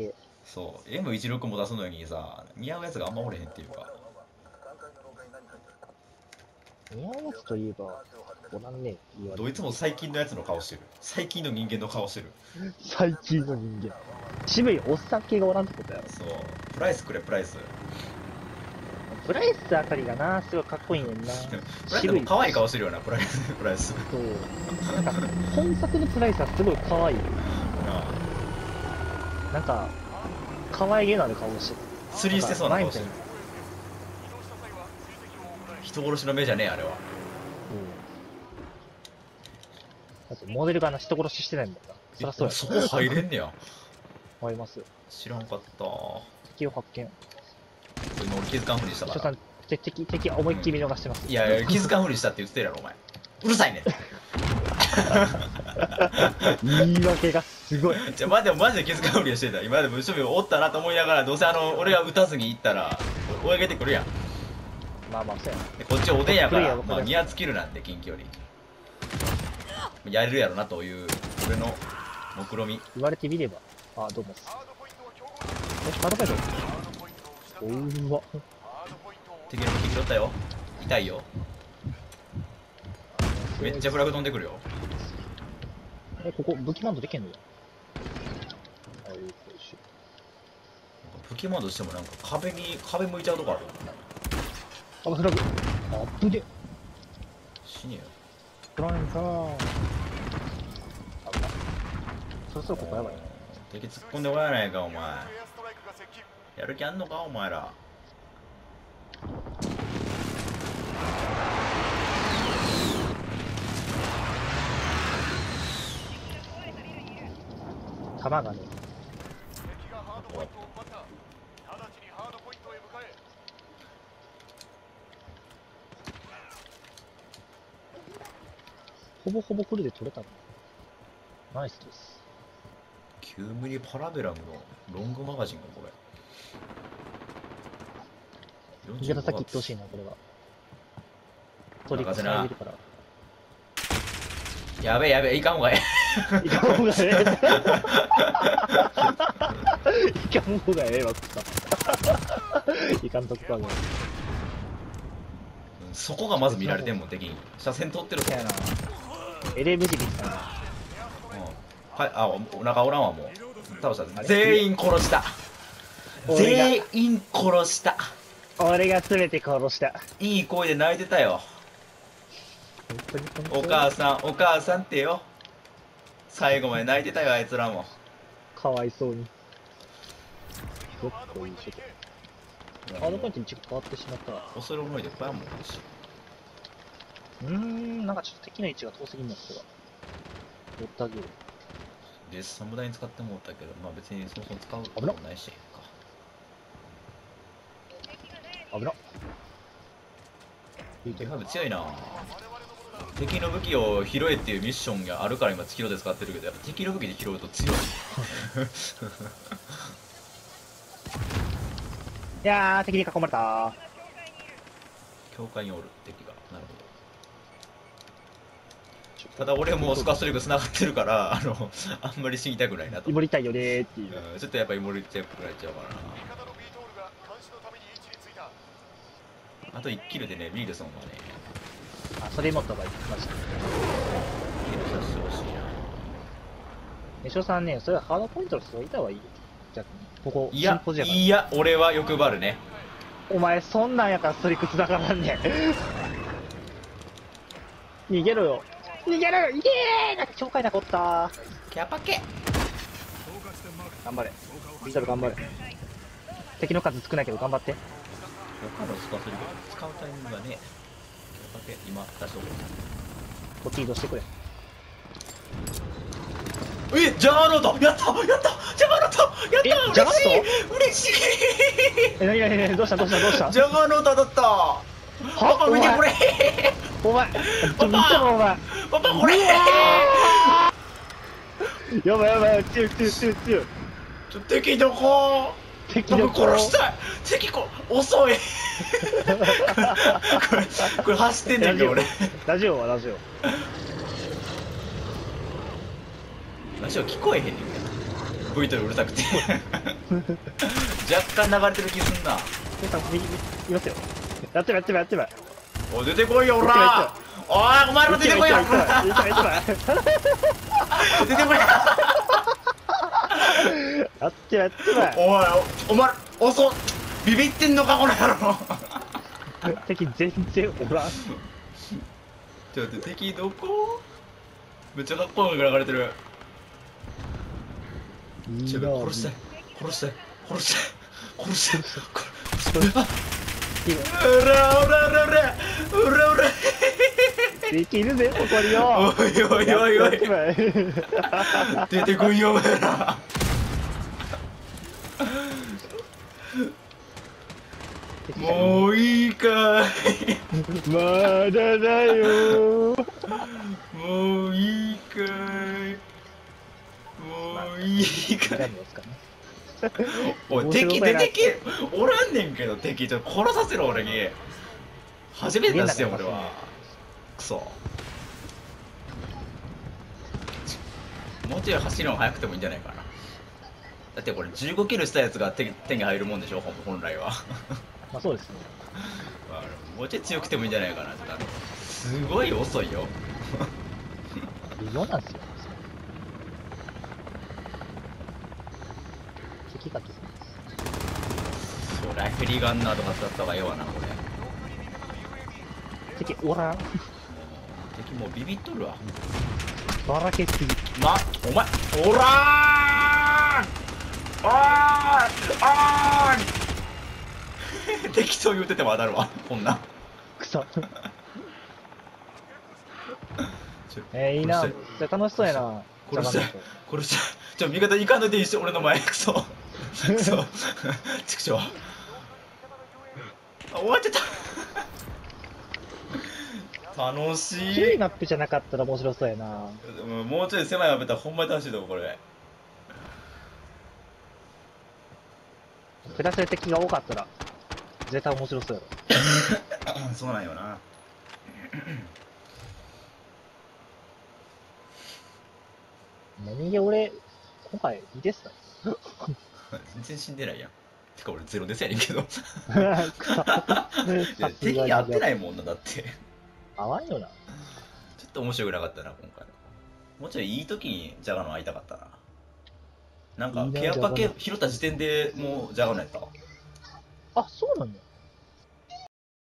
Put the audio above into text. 系。そう M16 も出すのにさ似合うやつがあんまおれへんっていうか。似合うやつといえばおらんねえ。どいつも最近のやつの顔してる。最近の人間の顔してる。最近の人間。渋いおっさん系がおらんってことやろ。そうプライスくれプライス。プライスあたりがなすごいかっこいいねんな。渋い可愛い顔してるよなプライスプライス。そうなんか本作のプライスはすごい可愛い。なんか可愛げのある顔してる。釣りしてそうな顔してる。人殺しの目じゃねえあれは。だってモデルがな人殺ししてないんだから。そりゃそうや。そこ入れんねや。入りますよ。知らんかった。敵を発見。今俺気づかんふりしたから。敵思いっきり見逃してます。いやいや気づかんふりしたって言ってるやろお前。うるさいね。言い訳がすごい。じゃあまあでもマジで気づかんふりはしてた。今でも一生懸命おったなと思いながらどうせ俺が打たずに行ったら追い上げてくるやん。まあまあそうや。こっちおでんやからまあニアつきるなんて近距離。やれるやろなという俺の目論み。言われてみれば。あどうも。ハードポイント。おうわ。敵の敵拾ったよ。痛いよ。めっちゃフラグ飛んでくるよ。えここ武器マウントできんのよ。武器マウントしてもなんか壁向いちゃうとこある。あフラグ。あぶね。死ねよ。取られるかな。危ない。そろそろここやばい。敵突っ込んでこやないかお前。やる気あんのかお前ら。弾がね。ほぼほぼフルで取れたの。ナイスです。9ミリパラベラムのロングマガジンがこれ。右肩先行ってほしいなこれは。取り返せないから。やべえやべえいかんほうがええ。いかんほうがええ。いかんほうがええわった。いかんとこはもう。そこがまず見られてんもん敵に。車線取ってるからな。LMG 見たな。はい、あ、お腹おらんわもう。倒した。全員殺した。全員殺した。俺が全て殺した。いい声で泣いてたよ。お母さん、お母さんってよ。最後まで泣いてたよ、あいつらも。かわいそうに。どっこいいし。あのポイントにちょっと変わってしまった。恐れ思いでいっぱいあるもん。なんかちょっと敵の位置が遠すぎるんだけど。おったげる。レッサ無駄に使ってもらったけど、まあ別にそもそも使うこともないし。危なっ。デファブ強いな。敵の武器を拾えっていうミッションがあるから今月で使ってるけど、やっぱ敵の武器で拾うと強い。いやー敵に囲まれた。教会におる敵が。なるほど。ただ俺もスカストリング繋がってるからあんまり死にたくないなと。イモりたいよねーっていう、ちょっとやっぱイモりたくなっちゃうからな。あと1キルでねビールソンがね、あそれ持った場合来ました。ビールさせてほしいな。メショさんね、それはハードポイントの人がいた方がいいよ。じゃあここいや俺は欲張るね。お前そんなんやからストリング繋がらんねん。逃げろよ逃げる。イエーイ。なんか境界なかった。キャパケ頑張れビートル頑張れ。敵の数少ないけど頑張って。他の使わせるけど使うタイミングがね。キャパケ今出しとこう。こっち移動してくれ。えジャガーノートやったやったジャガーノートやった。嬉しい嬉しい。えなになになにどうしたどうしたどうした。ジャガーノートだった。パパ見てこれ。お前パパこれやばいやばい強い敵どこ僕殺したい敵こ遅い。これ走ってんだけど俺ラジオ聞こえへんねんけど VTR うるさくて若干流れてる気すんな。皆さん右いますよ。やってばやってばやってば。おい出てこいよおら。おいお前も出てこいよ。出てこい。やってばやってば。おいお前遅っ。ビビってんのかこの野郎。敵全然おらん。ちょっと敵どこ？めっちゃかっこいいのが流れてる。ちょっと殺して殺して殺して殺してうらうらうらうらうらうらできるぜここによ。おいおいおいおい出てこいよお前ら。もういいかいまだだよもういいかいもういいかい。おい敵出てけおらんねんけど。敵ちょっと殺させろ俺に。初めて出してよ俺は。クソもうちょい走るの速くてもいいんじゃないかな。だってこれ15キルしたやつが手に入るもんでしょ本来はまあそうですね。もうちょい強くてもいいんじゃないかな。すごい遅いよ微妙なんですよ。そりゃヘリガンナーとか使った方がええわなこれ。敵おらん。敵もうビビっとるわ。ばらけすぎ。まお前おらーん。あーあー適当言うてても当たるわこんなくそいいな。楽しそうやな。殺して殺してちょ味方行かんといていいし俺の前くそそう、ちくしょう。あ、終わっちゃった。楽しい。広いマップじゃなかったら面白そうやな。もうちょい狭いマップだったらほんまに楽しいと思うこれ。下せる敵が多かったら絶対面白そうやろ。そうなんよな。何が俺今回いいですか。全然死んでないやん。てか俺ゼロですやねんけど敵やってないもんな。だって合わんよな。ちょっと面白くなかったな今回。もうちょいいい時にジャガの会いたかったな。なんかケアパケ拾った時点でもうジャガのやったわ。あそうなんだ。